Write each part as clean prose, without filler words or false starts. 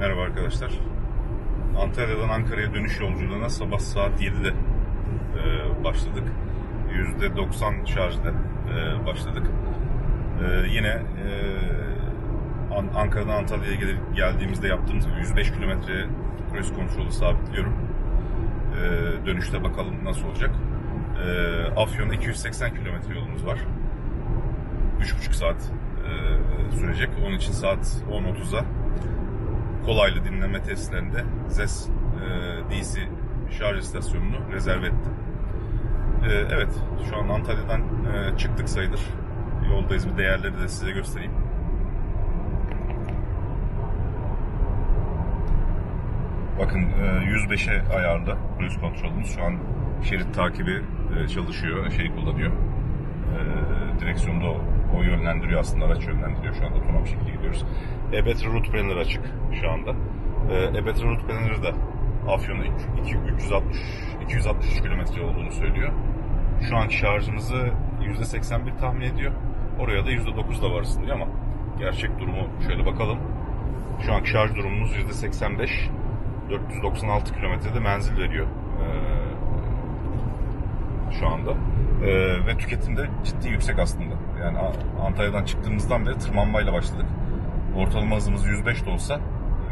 Merhaba arkadaşlar. Antalya'dan Ankara'ya dönüş yolculuğuna sabah saat 7'de başladık. %90 şarjda başladık. Yine Ankara'dan Antalya'ya geldiğimizde yaptığımız gibi 105 kilometreye cruise kontrolü sabitliyorum. Dönüşte bakalım nasıl olacak. Afyon'a 280 kilometre yolumuz var. 3,5 saat sürecek. Onun için saat 10.30'a Kolaylı dinleme testlerinde ZES DC şarj istasyonunu rezerve ettim. Evet, şu an Antalya'dan çıktık sayılır. Yoldayız, bir değerleri de size göstereyim. Bakın 105'e ayarlı cruise kontrolümüz. Şu an şerit takibi çalışıyor, kullanıyor. Direksiyonda o yönlendiriyor, aslında araç yönlendiriyor. Şu anda otonom şekilde gidiyoruz. A Better Route Planner açık şu anda. A Better Route Planner'ı da Afyon'a 263 kilometre olduğunu söylüyor. Şu anki şarjımızı %81 tahmin ediyor. Oraya da %9 da varsın diyor ama gerçek durumu şöyle bakalım. Şu anki şarj durumumuz %85. 496 kilometrede menzil veriyor şu anda. Ve tüketimde ciddi yüksek aslında. Yani Antalya'dan çıktığımızdan beri tırmanmayla başladık. Ortalama hızımız 105 de olsa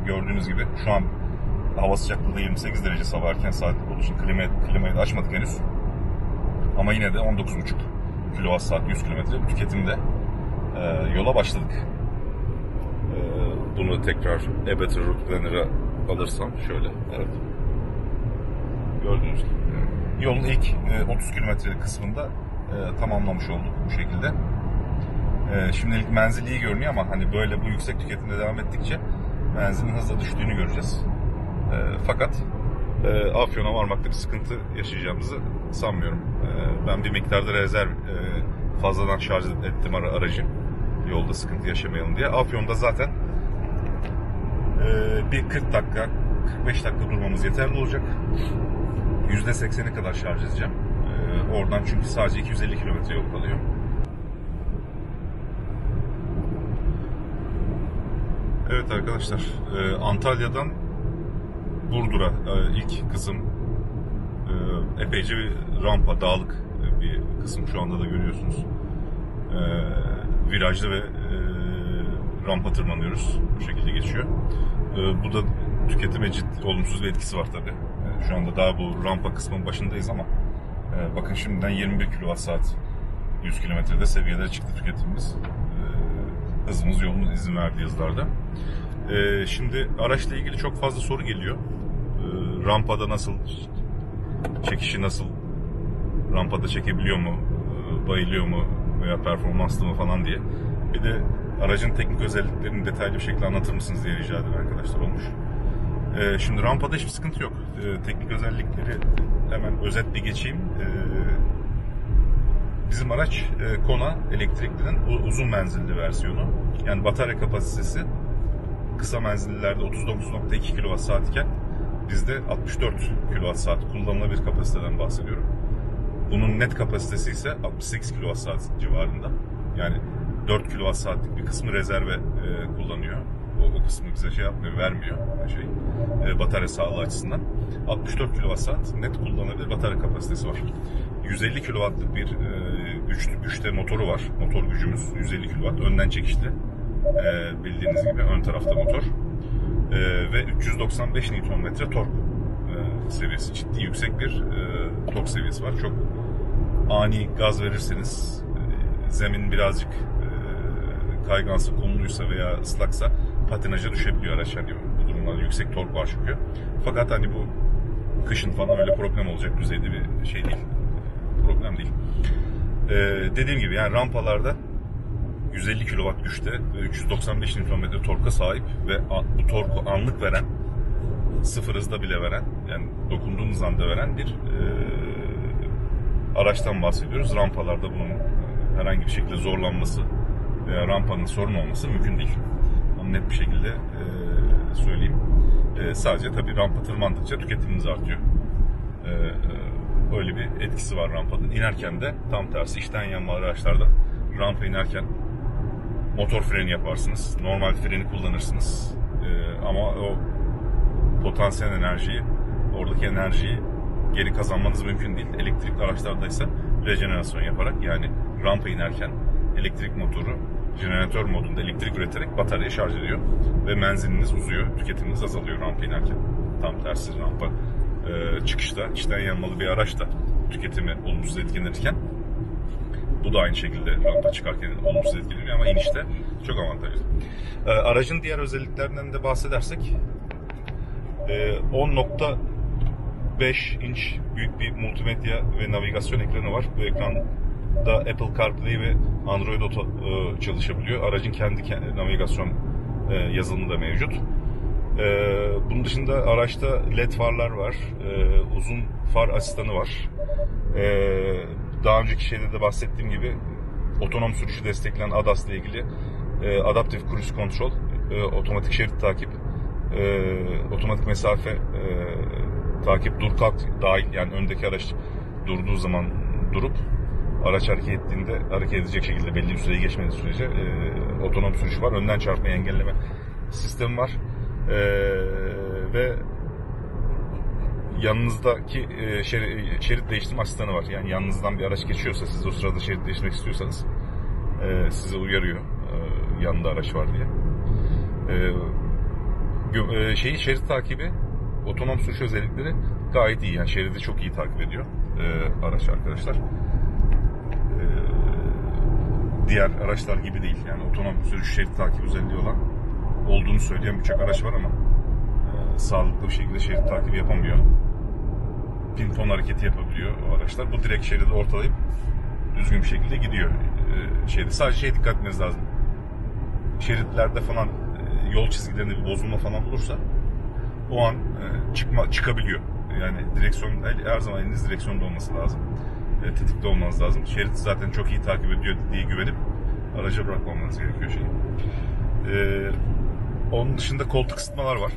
gördüğünüz gibi şu an hava sıcaklığı 28 derece, sabah erken saatler olduğu için klimayı da açmadık henüz. Ama yine de 19,5 kWh 100 km tüketimde yola başladık. Bunu tekrar A Better Route Planner'a alırsam şöyle, evet. Gördüğünüz gibi. Yolun ilk 30 kilometrelik kısmında tamamlamış olduk bu şekilde. Şimdilik menzil iyi görünüyor ama hani böyle bu yüksek tüketimde devam ettikçe menzilin hızla düştüğünü göreceğiz. Fakat Afyon'a varmakta bir sıkıntı yaşayacağımızı sanmıyorum. Ben bir miktarda rezerv fazladan şarj ettim aracı. Yolda sıkıntı yaşamayalım diye. Afyon'da zaten bir 40 dakika, 45 dakika durmamız yeterli olacak. %80'e kadar şarj edeceğim. Oradan, çünkü sadece 250 kilometre yol kalıyor. Evet arkadaşlar, Antalya'dan Burdur'a ilk kısım epeyce bir rampa, dağlık bir kısım. Şu anda da görüyorsunuz. Virajlı ve rampa tırmanıyoruz. Bu şekilde geçiyor. Bu da tüketime ciddi olumsuz bir etkisi var tabii. Şu anda daha bu rampa kısmının başındayız ama bakın şimdiden 21 kWh 100 kilometrede seviyelere çıktı tüketimimiz. Hızımız, yolumuz izin verdiği hızlarda. Şimdi araçla ilgili çok fazla soru geliyor. Rampada nasıl, çekişi nasıl, rampada çekebiliyor mu, bayılıyor mu veya performanslı mı falan diye. Bir de aracın teknik özelliklerini detaylı bir şekilde anlatır mısınız diye rica eden arkadaşlar olmuş. Şimdi rampada hiçbir sıkıntı yok. Teknik özellikleri hemen özetle geçeyim. Bizim araç Kona Elektrikli'nin uzun menzilli versiyonu. Yani batarya kapasitesi kısa menzillerde 39,2 kWh iken bizde 64 kWh kullanılabilir kapasiteden bahsediyorum. Bunun net kapasitesi ise 68 kWh civarında. Yani 4 kWh'lik bir kısmı rezerve kullanıyor. O kısmı bize yapmıyor, vermiyor batarya sağlığı açısından. 64 kWh net kullanılabilir batarya kapasitesi var. 150 kW'lık bir güçte motoru var. Motor gücümüz 150 kW. Önden çekişli. Bildiğiniz gibi ön tarafta motor. Ve 395 Nm tork seviyesi. Ciddi yüksek bir tork seviyesi var. Çok ani gaz verirseniz, zemin birazcık kaygansa, kumluysa veya ıslaksa patinaja düşebiliyor araç. Yani bu durumlarda yüksek tork var çünkü. Fakat hani bu kışın falan öyle problem olacak düzeyde bir şey değil. Problem değil. Dediğim gibi yani rampalarda 150 kW güçte 395 Nm torka sahip ve bu torku anlık veren, sıfır hızda bile veren, yani dokunduğumuz anda veren bir araçtan bahsediyoruz. Rampalarda bunun herhangi bir şekilde zorlanması veya rampanın sorun olması mümkün değil. Onu net bir şekilde söyleyeyim. Sadece tabii rampa tırmandıkça tüketimimiz artıyor. Öyle bir etkisi var rampanın. İnerken de tam tersi, içten yanma araçlarda rampa inerken motor freni yaparsınız. Normal freni kullanırsınız. ama o potansiyel enerjiyi, oradaki enerjiyi geri kazanmanız mümkün değil. Elektrikli araçlarda ise rejenerasyon yaparak, yani rampa inerken elektrik motoru jeneratör modunda elektrik üreterek bataryayı şarj ediyor ve menziliniz uzuyor, tüketiminiz azalıyor rampa inerken. Tam tersi rampa çıkışta içten yanmalı bir araç da tüketimi olumsuz etkilenirken, bu da aynı şekilde rampa çıkarken olumsuz etkileniyor ama inişte çok avantajlı. Aracın diğer özelliklerinden de bahsedersek, 10.5 inç büyük bir multimedya ve navigasyon ekranı var. Bu ekranda Apple CarPlay ve Android Auto çalışabiliyor. Aracın kendi navigasyon yazılımı da mevcut. Bunun dışında araçta LED farlar var, uzun far asistanı var. Daha önceki şeyde de bahsettiğim gibi otonom sürüşü destekleyen ADAS ile ilgili adaptive cruise control, otomatik şerit takip, otomatik mesafe takip, dur kalk dahil, yani öndeki araç durduğu zaman durup araç hareket ettiğinde hareket edecek şekilde belli bir süreyi geçmediği sürece otonom sürüşü var. Önden çarpmayı engelleme sistemi var. Ve yanınızdaki şerit değiştirme asistanı var. Yani yanınızdan bir araç geçiyorsa, siz o sırada şerit değiştirmek istiyorsanız sizi uyarıyor yanında araç var diye. Şerit takibi, otonom sürüş özellikleri gayet iyi. Yani şeridi çok iyi takip ediyor araç arkadaşlar. Diğer araçlar gibi değil. Yani otonom sürüş şerit takibi özelliği olan, olduğunu söyleyen birçok araç var ama sağlıklı bir şekilde şerit takibi yapamıyor. Pinpon hareketi yapabiliyor o araçlar. Bu direkt şeridi ortalayıp düzgün bir şekilde gidiyor. Sadece dikkat etmeniz lazım. Şeritlerde falan yol çizgilerinde bir bozulma falan olursa o an çıkabiliyor. Yani direksiyon, her zaman eliniz direksiyonda olması lazım. Tetikte olmanız lazım. Şerit zaten çok iyi takip ediyor diye güvenip araca bırakmamanız gerekiyor şeyi. Onun dışında koltuk ısıtmalar var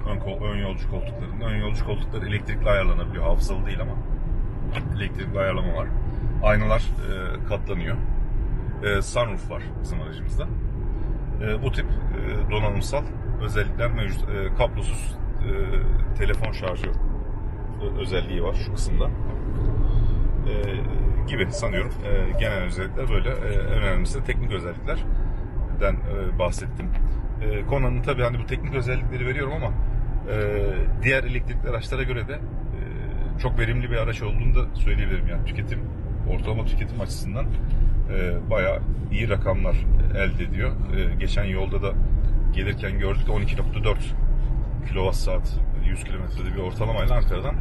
ön yolcu koltuklarında. Ön yolcu koltukları elektrikli ayarlanabiliyor. Hafızalı değil ama elektrikli ayarlama var. Aynalar katlanıyor. Sunroof var bizim aracımızda. Bu tip donanımsal özellikler mevcut. Kablosuz telefon şarjı özelliği var şu kısımda. Gibi sanıyorum. Genel özellikler böyle. Önemlisi de teknik özelliklerden bahsettim. Kona'nın tabii hani bu teknik özellikleri veriyorum ama diğer elektrikli araçlara göre de çok verimli bir araç olduğunu da söyleyebilirim. Yani ortalama tüketim açısından bayağı iyi rakamlar elde ediyor. Geçen yolda da gelirken gördük, 12.4 kWh 100 kilometrede bir ortalamayla Ankara'dan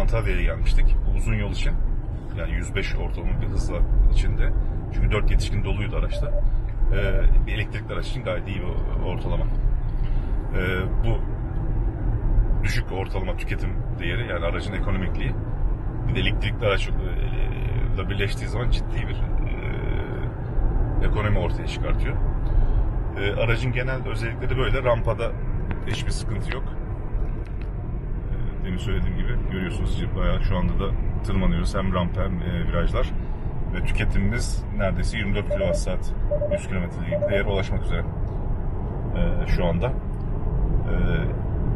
Antalya'ya gelmiştik. Bu uzun yol için, yani 105 ortalama bir hızla içinde. Çünkü 4 yetişkin doluydu araçta. Bir elektrikli araç için gayet iyi bir ortalama. Bu düşük ortalama tüketim değeri, yani aracın ekonomikliği, bir de elektrikli araçla birleştiği zaman ciddi bir ekonomi ortaya çıkartıyor. Aracın genel özellikleri böyle. Rampada hiçbir sıkıntı yok. Demin söylediğim gibi görüyorsunuz, bayağı şu anda da tırmanıyoruz, hem rampa hem virajlar. Ve tüketimimiz neredeyse 24 kWh 100 km'lik değere ulaşmak üzere şu anda.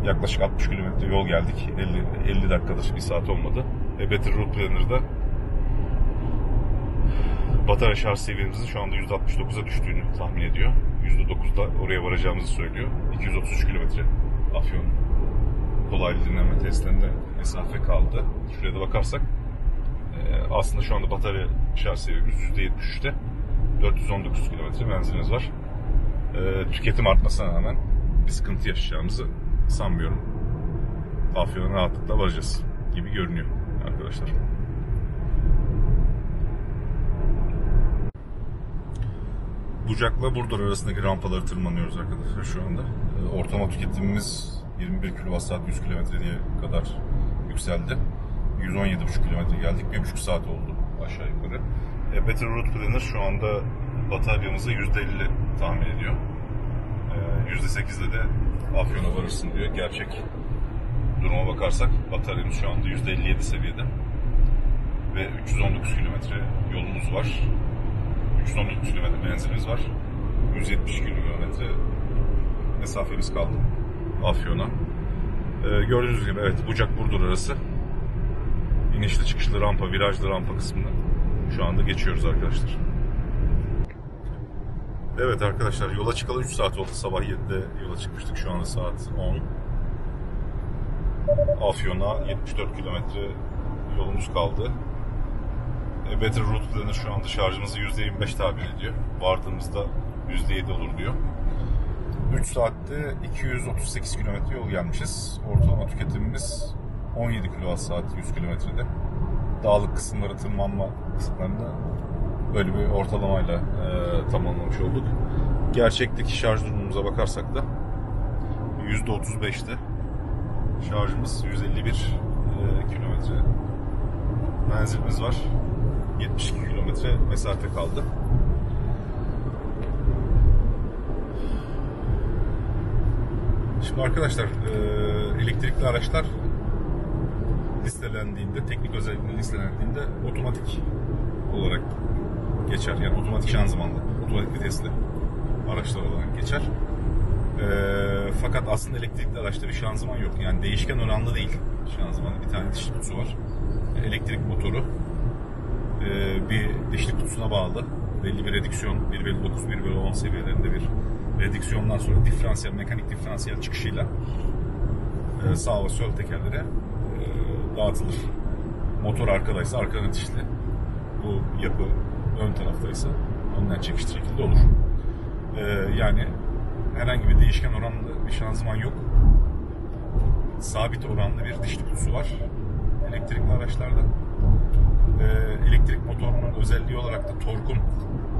Yaklaşık 60 km yol geldik. 50 dakikadır, bir saat olmadı. A Better Route Planner'da batarya şarj seviyemizin şu anda %69'a düştüğünü tahmin ediyor. %9'da oraya varacağımızı söylüyor. 233 km Afyon Kolaylı dinlenme testlerinde mesafe kaldı. Şuraya da bakarsak aslında şu anda batarya şarj seviyemiz %73'te. 419 km menzilimiz var. Tüketim artmasına rağmen bir sıkıntı yaşayacağımızı sanmıyorum. Afyon'a rahatlıkla varacağız gibi görünüyor arkadaşlar. Bucak'la Burdur arasındaki rampaları tırmanıyoruz arkadaşlar şu anda. Ortalama tüketimimiz 21 kWh 100 km'ye kadar yükseldi. 117,5 km geldik. 1,5 saat oldu aşağı yukarı. A Better Route Planner şu anda bataryamızı %50 tahmin ediyor. %8'de de Afyon'a varırsın diyor. Gerçek duruma bakarsak bataryamız şu anda %57 seviyede. Ve 319 km yolumuz var. 319 km menzilimiz var. 172 km mesafemiz kaldı. Afyon'a. Gördüğünüz gibi evet, Bucak Burdur arası. İnişli çıkışlı rampa, virajlı rampa kısmında şu anda geçiyoruz arkadaşlar. Evet arkadaşlar, yola çıkalı 3 saat oldu. Sabah 7'de yola çıkmıştık. Şu anda saat 10. Afyon'a 74 kilometre yolumuz kaldı. A Better Route Planner şu anda şarjımızı %25 tabir ediyor. Vardığımızda %7 olur diyor. 3 saatte 238 kilometre yol gelmişiz. Ortalama tüketimimiz 17 kWh 100 kilometrede. Dağlık kısımları, tırmanma kısımlarında böyle bir ortalamayla tamamlamış olduk. Gerçekteki şarj durumumuza bakarsak da %35'te şarjımız, 151 kilometre menzilimiz var. 72 kilometre mesafe kaldı. Şimdi arkadaşlar, elektrikli araçlar listelendiğinde, teknik özellikleri listelendiğinde otomatik olarak geçer. Yani otomatik şanzımanlı, otomatik vitesli araçlar olarak geçer. Fakat aslında elektrikli araçta bir şanzıman yok. Yani değişken oranlı değil şanzımanı. Bir tane dişli kutusu var. Elektrik motoru bir dişli kutusuna bağlı. Belli bir redüksiyon, 1.9, 1.10 seviyelerinde bir redüksiyondan sonra diferansiyel, mekanik diferansiyel çıkışıyla sağ ve sol tekerlere dağıtılır. Motor arkadaysa arkadan itişli, bu yapı ön taraftaysa önden çekiş şekilde olur. Yani herhangi bir değişken oranlı bir şanzıman yok. Sabit oranlı bir dişli kutusu var elektrikli araçlarda. Elektrik motorunun özelliği olarak da torkun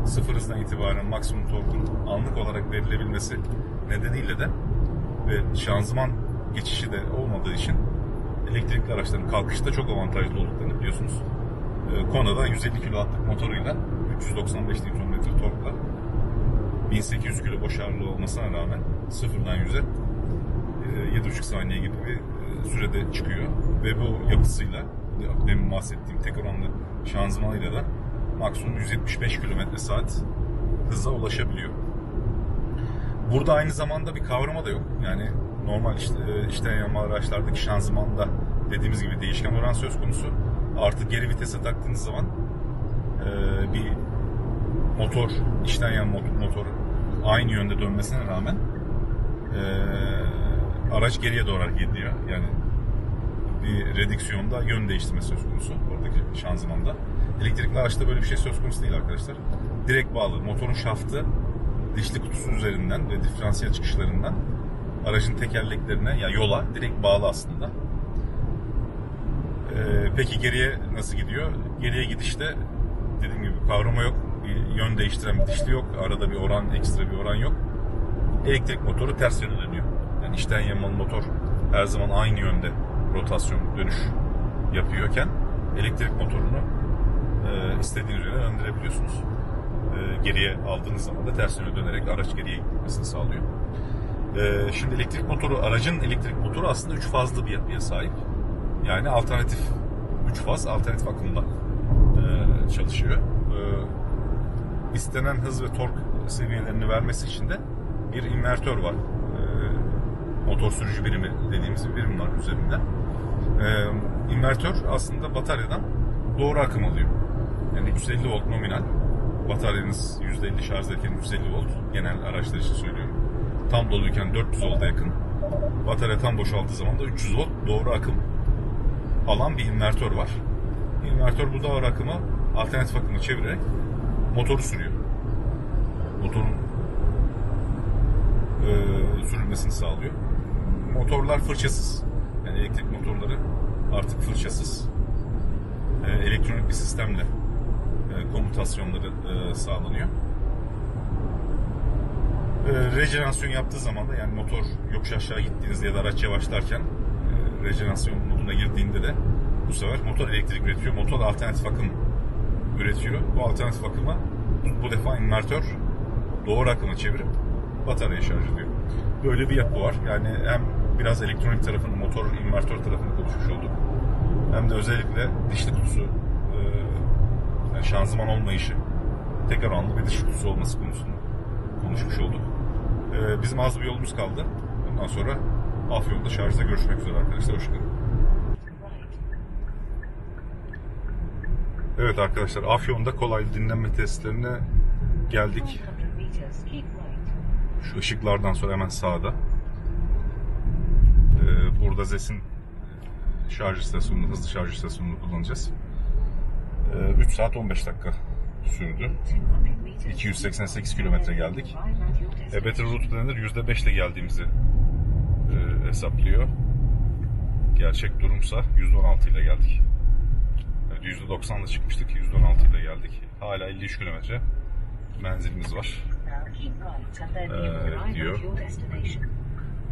sıfır hızdan itibaren maksimum torkun anlık olarak verilebilmesi nedeniyle de ve şanzıman geçişi de olmadığı için elektrikli araçların kalkışta çok avantajlı olduklarını biliyorsunuz. Kona'da 150 kW'lık motoruyla 395 Nm torkla 1800 kilo şarjlı olmasına rağmen 0'dan 100'e 7,5 saniye gibi bir sürede çıkıyor ve bu yapısıyla, demin bahsettiğim tek oranlı şanzımanıyla da maksimum 175 km/saat hıza ulaşabiliyor. Burada aynı zamanda bir kavrama da yok. Yani normal içten yanma araçlardaki şanzımanda dediğimiz gibi değişken oran söz konusu. Artık geri vitese taktığınız zaman bir motor, içten yanma motoru aynı yönde dönmesine rağmen araç geriye doğru gidiyor. Yani bir redüksiyonda yön değiştirme söz konusu oradaki şanzımanda. Elektrikli araçta böyle bir şey söz konusu değil arkadaşlar. Direkt bağlı. Motorun şaftı dişli kutusu üzerinden ve diferansiyel çıkışlarından aracın tekerleklerine, ya yani yola direkt bağlı aslında. Peki geriye nasıl gidiyor? Geriye gidişte dediğim gibi kavrama yok. Bir yön değiştiren bir dişli yok. Arada bir oran, ekstra bir oran yok. Elektrik motoru ters yöne dönüyor. Yani içten yanmalı motor her zaman aynı yönde rotasyon, dönüş yapıyorken elektrik motorunu istediğiniz yöne döndürebiliyorsunuz. Geriye aldığınız zaman da ters yöne dönerek araç geriye gitmesini sağlıyor. Şimdi elektrik motoru, aracın elektrik motoru aslında 3 fazlı bir yapıya sahip. Yani alternatif, 3 faz alternatif akımda çalışıyor. İstenen hız ve tork seviyelerini vermesi için de bir invertör var. Motor sürücü birimi dediğimiz bir birim var üzerinde. İnvertör aslında bataryadan doğru akım alıyor. Yani 150 volt nominal. Bataryanız %50 şarjdayken 150 volt. Genel araçlar için söylüyorum. Tam doluyken 400 volt'a yakın. Batarya tam boşaldığı zaman da 300 volt doğru akım alan bir invertör var. İnvertör bu doğru akımı alternatif akımı çevirerek motoru sürüyor. Motorun sürülmesini sağlıyor. Motorlar fırçasız. Yani elektrik motorları artık fırçasız. Elektronik bir sistemle komutasyonları sağlanıyor. Rejenerasyon yaptığı zaman da, yani motor yokuş aşağı gittiğinizde ya da araç yavaşlarken rejenerasyon moduna girdiğinde de bu sefer motor elektrik üretiyor. Motor alternatif akım üretiyor. Bu alternatif akıma bu defa invertör doğru akımı çevirip bataryayı şarj ediyor. Böyle bir yapı var. Yani hem biraz elektronik tarafını, motor, invertör tarafını konuşmuş olduk. Hem de özellikle dişli kutusu, yani şanzıman olmayışı, tek oranlı bir dişli kutusu olması konusunda konuşmuş olduk. Bizim az bir yolumuz kaldı. Bundan sonra Afyon'da şarjda görüşmek üzere arkadaşlar. Hoşçakalın. Evet arkadaşlar, Afyon'da Kolaylı dinlenme testlerine geldik. Şu ışıklardan sonra hemen sağda. Burada ZES'in şarj istasyonunu, hızlı şarj istasyonunu kullanacağız. 3 saat 15 dakika sürdü. 288 kilometre geldik. A Better Route Planner %5 ile geldiğimizi hesaplıyor. Gerçek durumsa %16 ile geldik. Evet, %90 ile çıkmıştık, %16 ile geldik. Hala 53 kilometre menzilimiz var diyor.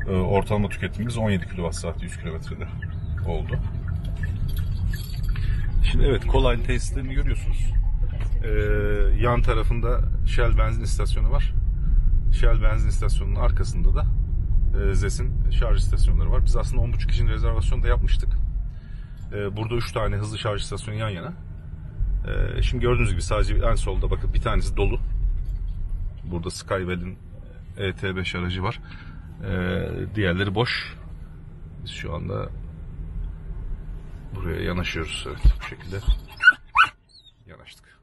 Ortalama tüketimimiz 17 kWh 100 kilometrede oldu. Şimdi evet, Kolaylı tesislerini görüyorsunuz. Yan tarafında Shell benzin istasyonu var. Shell benzin istasyonunun arkasında da ZES'in şarj istasyonları var. Biz aslında 10.30 kişinin rezervasyonu da yapmıştık. Burada 3 tane hızlı şarj istasyonu yan yana. Şimdi gördüğünüz gibi sadece en solda bakın bir tanesi dolu. Burada Skywell'in ET5 aracı var. Diğerleri boş. Biz şu anda buraya yanaşıyoruz. Evet, bu şekilde yanaştık.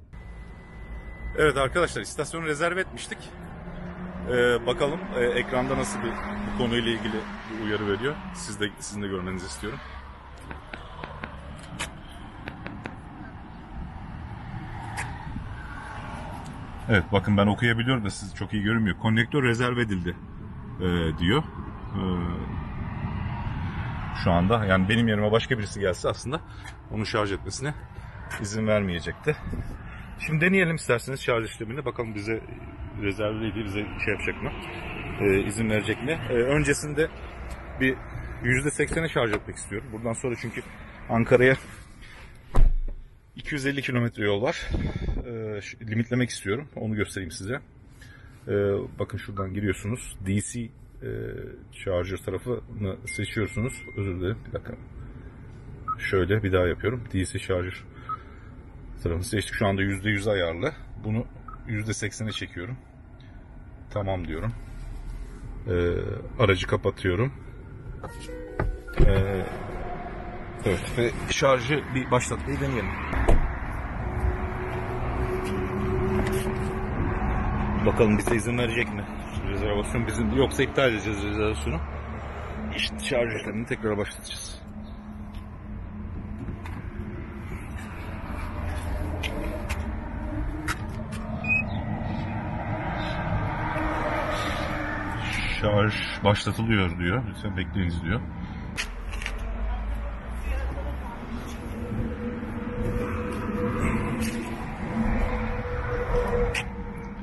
Evet arkadaşlar, istasyonu rezerve etmiştik. Bakalım ekranda nasıl bu konuyla ilgili bir uyarı veriyor. Sizin de görmenizi istiyorum. Evet bakın, ben okuyabiliyorum da siz çok iyi görünmüyor. Konnektör rezerve edildi diyor. Şu anda yani benim yerime başka birisi gelse aslında onu şarj etmesine izin vermeyecekti. Şimdi deneyelim isterseniz şarj işlemini. Bakalım bize rezerveliydi, bize şey yapacak mı? İzin verecek mi? Öncesinde bir %80'e şarj etmek istiyorum. Buradan sonra çünkü Ankara'ya 250 kilometre yol var. Limitlemek istiyorum. Onu göstereyim size. Bakın şuradan giriyorsunuz. DC charger tarafını seçiyorsunuz. Özür dilerim. Bir dakika. Şöyle bir daha yapıyorum. DC charger tarafını seçtik. Şu anda %100 ayarlı. Bunu %80'e çekiyorum. Tamam diyorum. Aracı kapatıyorum. Evet. Ve şarjı bir başlatmayı deneyelim. Bakalım bize izin verecek mi? Rezervasyon bizim. Yoksa iptal edeceğiz rezervasyonu. İşte şarj işlemini tekrar başlatacağız. Şarj başlatılıyor diyor. Lütfen bekleyiniz diyor.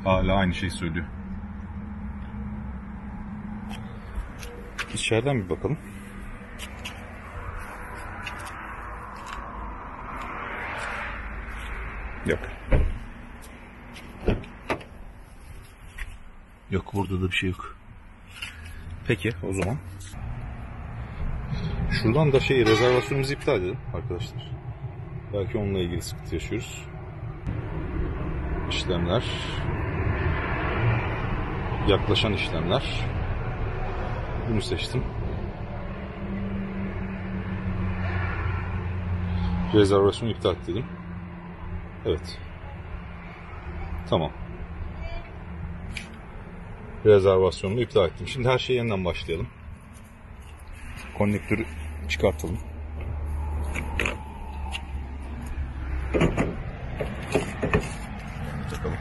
Hala aynı şeyi söylüyor. İçeriden bir bakalım. Yok, burada da bir şey yok. Peki o zaman şuradan da rezervasyonumuzu iptal edelim arkadaşlar. Belki onunla ilgili sıkıntı yaşıyoruz. İşlemler, yaklaşan işlemler, bunu seçtim. Rezervasyonu iptal dedim. Evet. Tamam. Rezervasyonunu iptal ettim. Şimdi her şeyi yeniden başlayalım. Konnektörü çıkartalım. Bakalım.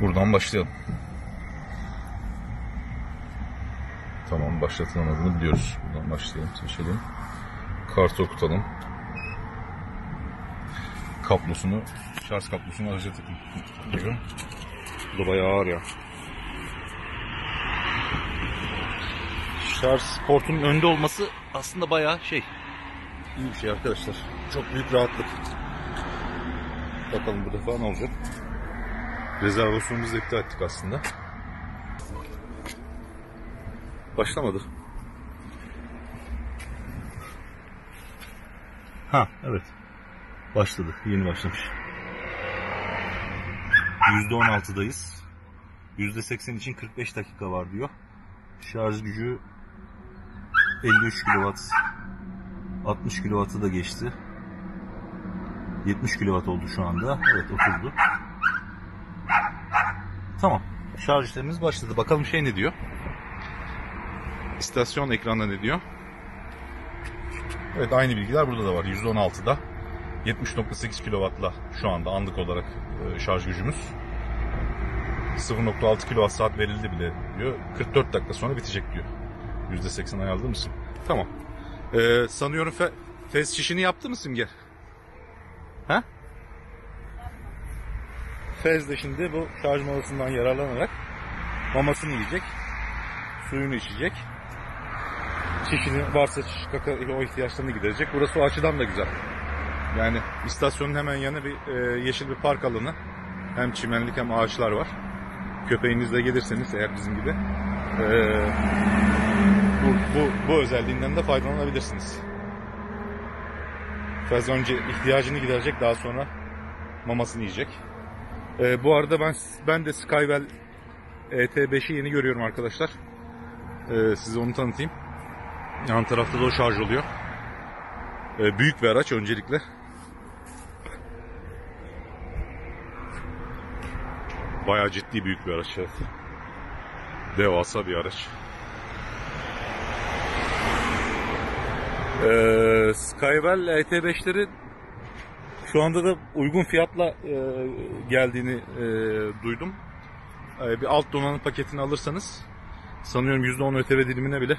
Buradan başlayalım. Tamam, başlatılamadığını biliyoruz. Buradan başlayalım, seçelim. Kartı okutalım. Kablosunu, şarj kablosunu araca takın. Bu da bayağı ağır ya. Şarj portunun önde olması aslında bayağı iyi bir şey arkadaşlar. Çok büyük rahatlık. Bakalım bu defa ne olacak? Rezervasyonumuzu iptal ettik aslında. Başlamadı. Ha evet. Başladı. Yeni başlamış. %16'dayız. %80 için 45 dakika var diyor. Şarj gücü 53 kW. 60 kW'ı da geçti. 70 kW oldu şu anda. Evet, 30'du. Tamam. Şarj işlemimiz başladı. Bakalım şey ne diyor? İstasyon ekranda ne diyor? Evet, aynı bilgiler burada da var. %16'da 70.8 kW'la şu anda anlık olarak şarj gücümüz. 0.6 kWh verildi bile diyor. 44 dakika sonra bitecek diyor. %80 ayarladı mısın? Tamam. Sanıyorum fez şişini yaptı mı Simge? Ha? Fez de şimdi bu şarj molasından yararlanarak mamasını yiyecek, suyunu içecek, şişini varsa kaka o ihtiyaçlarını giderecek. Burası o açıdan da güzel. Yani istasyonun hemen yanı bir yeşil bir park alanı. Hem çimenlik hem ağaçlar var. Köpeğinizle gelirseniz eğer bizim gibi bu özelliğinden de faydalanabilirsiniz. Fez önce ihtiyacını giderecek, daha sonra mamasını yiyecek. Bu arada ben de Skywell ET5'i yeni görüyorum arkadaşlar. Size onu tanıtayım. Yan tarafta da o şarj oluyor. Büyük bir araç öncelikle. Bayağı ciddi büyük bir araç. Evet. Devasa bir araç. Skywell ET5'lerin şu anda da uygun fiyatla geldiğini duydum. Bir alt donanım paketini alırsanız sanıyorum %10 ÖTV dilimine bile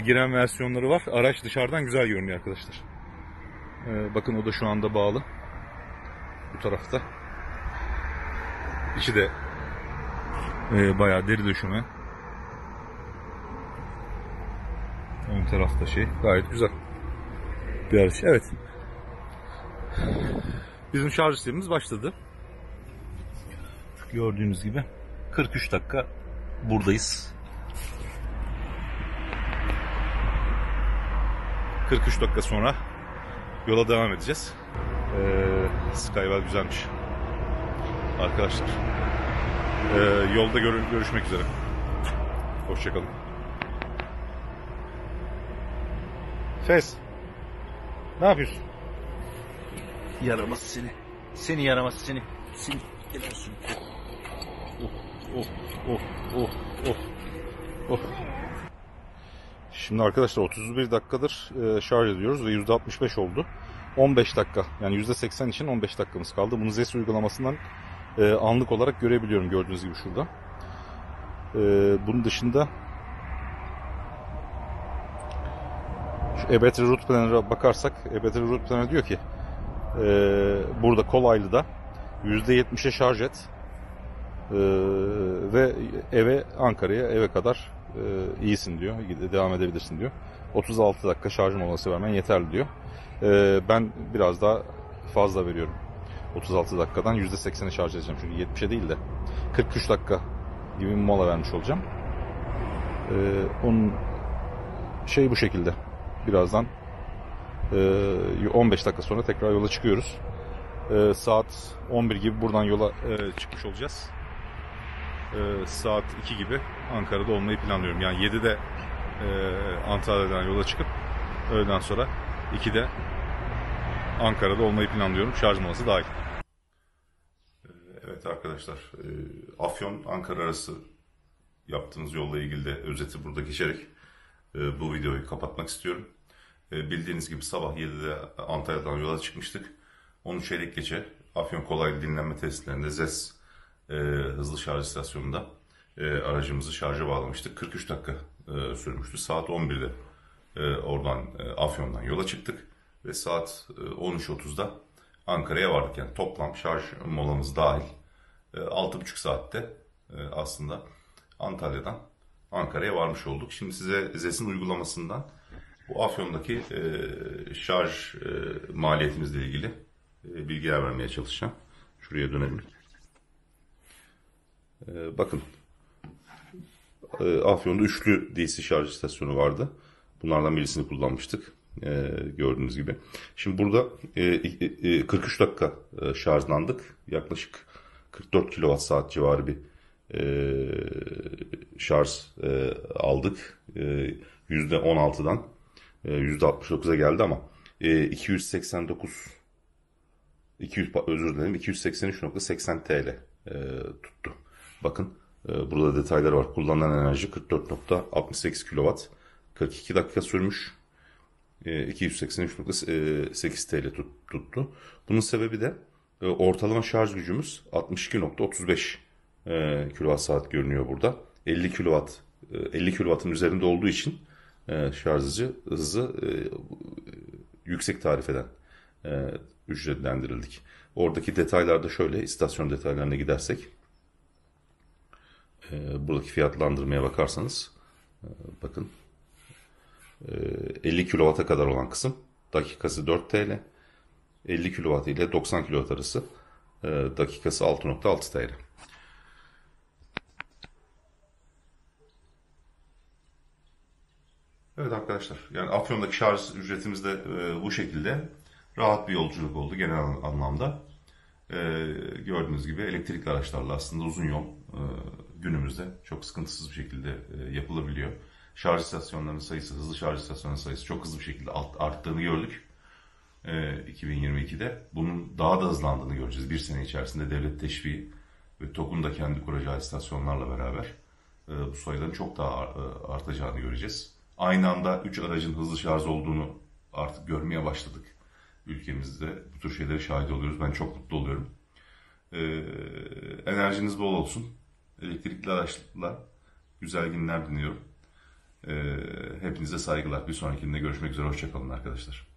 giren versiyonları var. Araç dışarıdan güzel görünüyor arkadaşlar. Bakın o da şu anda bağlı. Bu tarafta. İçi de bayağı deri döşüme. Ön tarafta şey gayet güzel bir araç. Evet. Bizim şarj sistemimiz başladı. Gördüğünüz gibi 43 dakika buradayız. 43 dakika sonra yola devam edeceğiz. Skywell güzelmiş. Arkadaşlar yolda görüşmek üzere. Hoşçakalın. Fes, ne yapıyorsun? Yaramaz seni. Seni yaramaz seni. Seni geliyorsun. Oh. Şimdi arkadaşlar 31 dakikadır şarj ediyoruz ve %65 oldu. 15 dakika, yani %80 için 15 dakikamız kaldı. Bunu ZES uygulamasından anlık olarak görebiliyorum, gördüğünüz gibi şurada. Bunun dışında şu A Better Route Planner'a bakarsak, A Better Route Planner diyor ki burada Kolaylı'da %70'e şarj et ve Ankara'ya eve kadar iyisin diyor, devam edebilirsin diyor. 36 dakika şarj molası vermen yeterli diyor. Ben biraz daha fazla veriyorum. 36 dakikadan %80'i şarj edeceğim. Çünkü 70'e değil de 43 dakika gibi bir mola vermiş olacağım. Onun şey bu şekilde. Birazdan 15 dakika sonra tekrar yola çıkıyoruz. Saat 11 gibi buradan yola çıkmış olacağız. Saat 2 gibi Ankara'da olmayı planlıyorum. Yani 7'de Antalya'dan yola çıkıp öğleden sonra 2'de Ankara'da olmayı planlıyorum. Şarj molası dahil. Evet arkadaşlar, Afyon-Ankara arası yaptığımız yolla ilgili de özeti burada geçerek bu videoyu kapatmak istiyorum. Bildiğiniz gibi sabah 7'de Antalya'dan yola çıkmıştık. 13.30 geçe Afyon Kolaylı dinlenme tesislerinde ZES hızlı şarj istasyonunda aracımızı şarja bağlamıştık. 43 dakika sürmüştü. Saat 11'de oradan Afyon'dan yola çıktık ve saat 13.30'da Ankara'ya vardık. Yani toplam şarj molamız dahil 6.5 saatte aslında Antalya'dan Ankara'ya varmış olduk. Şimdi size ZES'in uygulamasından bu Afyon'daki şarj maliyetimizle ilgili bilgiler vermeye çalışacağım. Şuraya dönelim. Bakın, Afyon'da üçlü DC şarj istasyonu vardı. Bunlardan birisini kullanmıştık. Gördüğünüz gibi. Şimdi burada 43 dakika şarjlandık. Yaklaşık 44 kWh civarı bir şarj aldık. %16'dan %69'a geldi ama 283.80 TL tuttu. Bakın burada detaylar var. Kullanılan enerji 44.68 kW. 42 dakika sürmüş. 283.8 TL tuttu. Bunun sebebi de ortalama şarj gücümüz 62.35 kWh görünüyor burada. 50 kW'ın üzerinde olduğu için şarjcı hızı yüksek tarif eden ücretlendirildik. Oradaki detaylarda şöyle, istasyon detaylarına gidersek buradaki fiyatlandırmaya bakarsanız bakın 50 kW'a kadar olan kısım dakikası 4 TL. 50 kW ile 90 kW arası dakikası 6.6 TL. Evet arkadaşlar, yani Afyon'daki şarj ücretimiz de bu şekilde. Rahat bir yolculuk oldu genel anlamda. Gördüğünüz gibi elektrikli araçlarla aslında uzun yol günümüzde çok sıkıntısız bir şekilde yapılabiliyor. Şarj istasyonlarının sayısı, hızlı şarj istasyonlarının sayısı çok hızlı bir şekilde arttığını gördük 2022'de. Bunun daha da hızlandığını göreceğiz. Bir sene içerisinde devlet teşviği ve TOK'un da kendi kuracağı istasyonlarla beraber bu sayıların çok daha artacağını göreceğiz. Aynı anda 3 aracın hızlı şarj olduğunu artık görmeye başladık. Ülkemizde bu tür şeylere şahit oluyoruz. Ben çok mutlu oluyorum. Enerjiniz bol olsun. Elektrikli araçla güzel günler diliyorum. Hepinize saygılar. Bir sonraki günde görüşmek üzere. Hoşçakalın arkadaşlar.